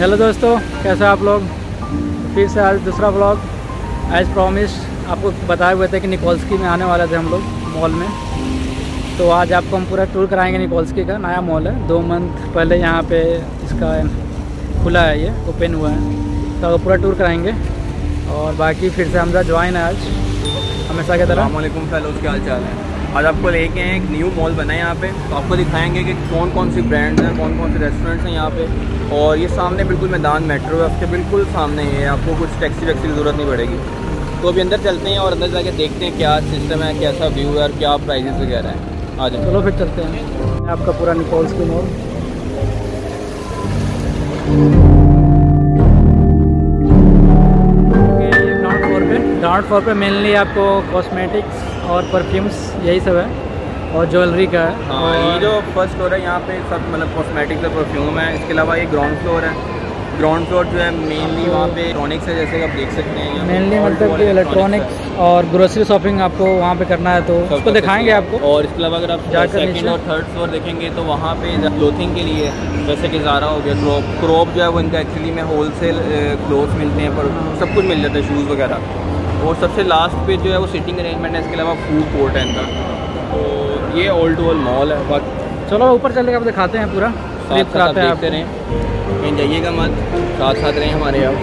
Hello दोस्तों, कैसे आप लोग। फिर से आज दूसरा व्लॉग। एज प्रॉमिस आपको बताए हुए थे कि निकोल्स्की में आने वाले थे हम लोग मॉल में, तो आज आपको हम पूरा टूर कराएंगे। निकोल्स्की का नया मॉल है, 2 मंथ पहले यहाँ पे इसका खुला है, ये ओपन हुआ है, तो आपको पूरा टूर कराएंगे। और बाकी फिर से हमजा ज्वाइन है आज हमेशा के तरह। वालेकुम फैलोज़, क्या हाल चाल है। आज आपको लेके हैं एक न्यू मॉल बना है यहाँ पे, तो आपको दिखाएँगे कि कौन कौन सी ब्रांड्स हैं, कौन कौन से रेस्टोरेंट्स हैं यहाँ पे। और ये सामने बिल्कुल मैदान मेट्रो है, उसके बिल्कुल सामने है, आपको कुछ टैक्सी वैक्सी की ज़रूरत नहीं पड़ेगी। तो अभी अंदर चलते हैं और अंदर जाके देखते हैं क्या सिस्टम है, कैसा व्यू है और क्या प्राइजेस वगैरह हैं। आ जाओ, चलो फिर चलते हैं। आपका पूरा निकोल्स्की मॉल ग्राउंड फ्लोर पे मेनली आपको कॉस्मेटिक्स और परफ्यूम्स यही सब है, और ज्वेलरी का है। हाँ, ये जो फर्स्ट फ्लोर है यहाँ पे सब मतलब कॉस्मेटिक्स और परफ्यूम है। इसके अलावा ये ग्राउंड फ्लोर है, ग्राउंड फ्लोर जो है मेनली वहाँ पे इलेक्ट्रॉनिक्स है, जैसे आप देख सकते हैं मेनली मतलब कि इलेक्ट्रॉनिक्स और ग्रोसरी शॉपिंग आपको वहाँ पे करना है, तो उसको दिखाएंगे आपको। और इसके अलावा अगर आप सेकंड और थर्ड फ्लोर देखेंगे तो वहाँ पे क्लोथिंग के लिए जैसे कि ज़ारा हो गया, क्रॉप जो है वो इनका एक्चुअली में होल सेल क्लोथ मिलते हैं, पर सब कुछ मिल जाता है, शूज़ वगैरह। और सबसे लास्ट पे जो है वो सिटिंग अरेंजमेंट है, इसके अलावा फूड कोर्ट है इनका। ये ओल्ड वर्ल्ड मॉल है। बाकी चलो ऊपर चल के आप दिखाते हैं पूरा, साथ साथ देखते रहें, कहीं जाइएगा मत, साथ साथ रहें हमारे। आप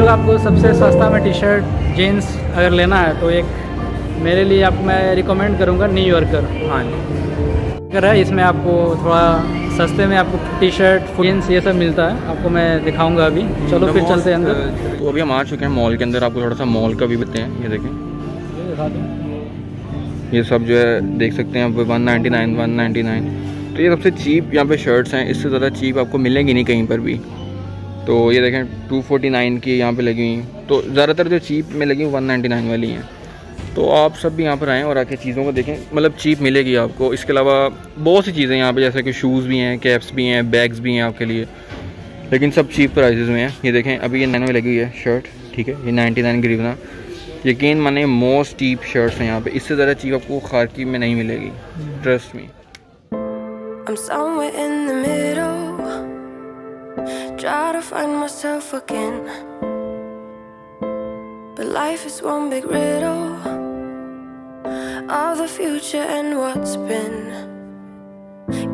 लोग आपको सबसे सस्ता में टी शर्ट जीन्स अगर लेना है तो एक मेरे लिए आपको मैं रिकमेंड करूँगा न्यू यॉर्कर। हाँ है, इसमें आपको थोड़ा सस्ते में आपको टी शर्ट फुल्स ये सब मिलता है, आपको मैं दिखाऊंगा अभी। चलो फिर चलते हैं अंदर। तो अभी हम आ चुके हैं मॉल के अंदर, आपको थोड़ा सा मॉल का भी बताते हैं। ये देखें, ये सब जो है देख सकते हैं आप, 199 तो ये सबसे चीप यहाँ पे शर्ट्स हैं, इससे ज़्यादा चीप आपको मिलेंगी नहीं कहीं पर भी। तो ये देखें 249 की यहाँ पर लगी हुई, तो ज़्यादातर जो चीप में लगी 199 वाली हैं। तो आप सब भी यहाँ पर आएँ और आके चीज़ों को देखें, मतलब चीप मिलेगी आपको। इसके अलावा बहुत सी चीज़ें यहाँ पे, जैसे कि शूज़ भी हैं, कैप्स भी हैं, बैग्स भी हैं आपके लिए, लेकिन सब चीप प्राइसेस में हैं। ये देखें, अभी ये 99 लगी हुई है शर्ट, ठीक है, ये 99 की रीवना। यकीन माने मोस्ट चीप शर्ट्स हैं यहाँ पे, इससे ज़्यादा चीप आपको खार्किव में नहीं मिलेगी, trust me. But life is one big riddle of the future and what's been.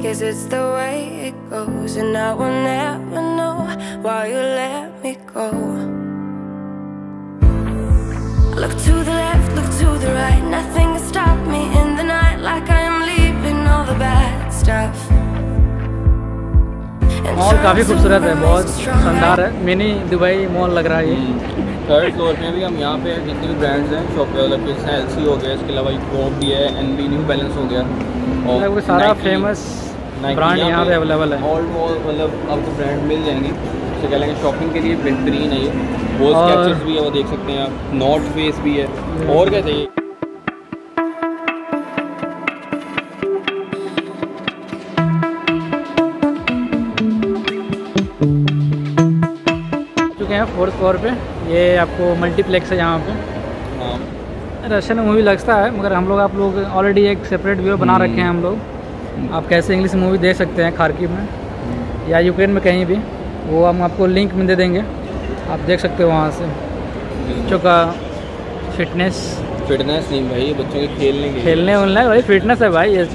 Guess it's the way it goes, and I will never know why you let me go. I look to the left, look to the right, nothing can stop me in the night. Like I am leaving all the bad stuff. Mall काफ़ी खूबसूरत है, बहुत शानदार है, mini Dubai mall लग रहा है ये। थर्ड फ्लोर में भी हम यहाँ पे जितने भी ब्रांड्स हैं, शॉप डेवलपर्स हैं, एलसी हो गया, इसके अलावा क्रॉप भी है, एनबी न्यू बैलेंस हो गया, और वो सारा फेमस ब्रांड यहाँ पे अवेलेबल है। ऑल वर्ल्ड मतलब आपको ब्रांड मिल जाएंगे, जैसे कह लेंगे शॉपिंग के लिए बेहतरीन है ये। वो स्केचर्स भी है, वो देख सकते हैं आप, नॉर्थ फेस भी है, और क्या चाहिए। फोर्थ फ्लोर पे ये आपको मल्टीप्लेक्स है यहाँ पे, रशियन मूवी लगता है, मगर हम लोग आप लोग ऑलरेडी एक सेपरेट व्यू बना रखे हैं हम लोग। आप कैसे इंग्लिश मूवी देख सकते हैं खार्किव में या यूक्रेन में कहीं भी, वो हम आपको लिंक में दे देंगे, आप देख सकते हो वहाँ से। बच्चों का फिटनेस नहीं भाई, बच्चों के खेलने उलने भाई फिटनेस है भाई,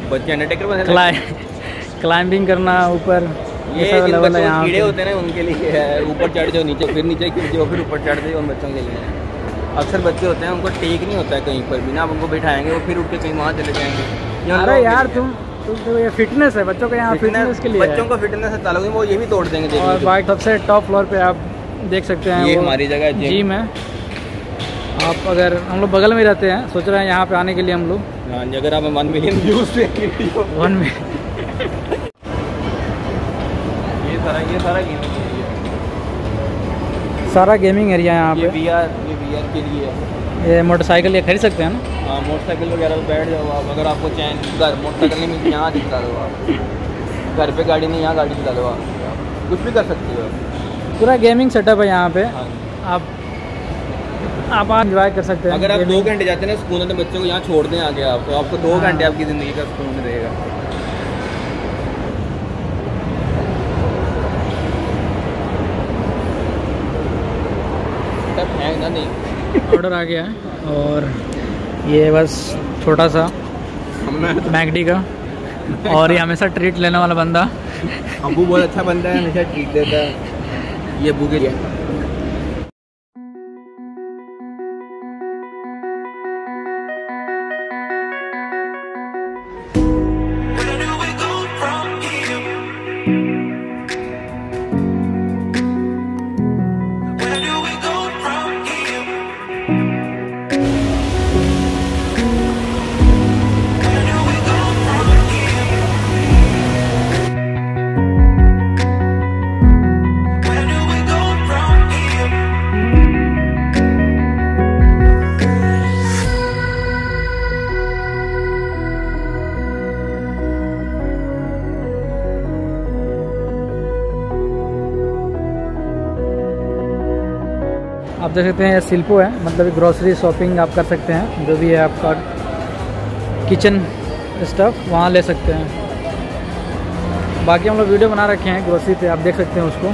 क्लाइंबिंग करना ऊपर, ये लेवल है यहाँ। कीड़े होते हैं उनके लिए है, ऊपर चढ़ जाओ, नीचे गिर जाओ, फिर ऊपर चढ़ जाओ, उन बच्चों के लिए। अक्सर बच्चे होते हैं उनको टेक नहीं होता है कहीं पर भी ना, आप उनको बिठाएंगे वो फिर उठ के कहीं वहाँ चले जाएंगे। अरे यार तुम तो ये फिटनेस है बच्चों का, यहाँ फिटनेस के लिए, बच्चों को फिटनेस से ताल्लुक है, वो ये भी तोड़ देंगे। और बाइक सबसे टॉप फ्लोर पर आप देख सकते हैं, ये हमारी जगह जिम है। आप अगर हम लोग बगल में रहते हैं, सोच रहे हैं यहाँ पे आने के लिए हम लोग, अगर आप 1 मिलियन व्यूज देखिए 1 मिलियन। सारा गेमिंग एरिया है यहाँ पे, ये VR के लिए है। ये मोटरसाइकिल ये खरीद सकते हैं ना। हाँ, मोटरसाइकिल वगैरह बैठ जाओ आप, अगर आपको चैन घर मोटरसाइकिल नहीं मिलती यहाँ दिखा दो आप, घर पे गाड़ी नहीं यहाँ गाड़ी दिखा दो आप, कुछ भी कर सकते हो। पूरा गेमिंग सेटअप है यहाँ पे। हाँ। आप आप एंजॉय कर सकते हैं। अगर आप 2 घंटे जाते हैं ना स्कूल में, बच्चों को यहाँ छोड़ दें आगे आप, तो आपको 2 घंटे आपकी ज़िंदगी का सुकून रहेगा। नहीं ऑर्डर आ गया है और ये बस छोटा सा मैकडी का, और ये हमेशा ट्रीट लेने वाला बंदा अबू बहुत अच्छा बंदा है, हमेशा ट्रीट देता है ये अबू के लिए। आप देख सकते हैं ये शिल्पो है, मतलब ग्रोसरी शॉपिंग आप कर सकते हैं, जो भी है आपका किचन स्टफ वहाँ ले सकते हैं। बाकी हम लोग वीडियो बना रखे हैं ग्रोसरी पे, आप देख सकते हैं उसको,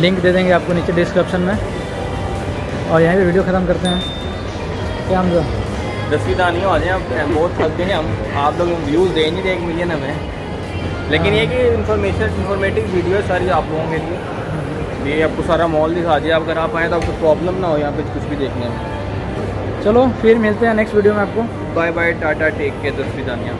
लिंक दे देंगे आपको नीचे डिस्क्रिप्शन में। और यहाँ पे वीडियो ख़त्म करते हैं। क्या हम लोग 10 दानी हो जाए, हम बहुत थकते हैं हम, आप लोग व्यूज़ दे नहीं दे 1 मिलियन हमें, लेकिन ये कि इंफॉर्मेटिव वीडियो है सारी आप लोगों के लिए। ये आपको सारा मॉल दिखा दिया, आप अगर आप आएँ तो आपको प्रॉब्लम ना हो यहाँ पे कुछ भी देखने में। चलो फिर मिलते हैं नेक्स्ट वीडियो में आपको। Bye bye, tata, take care. 10 दानिया।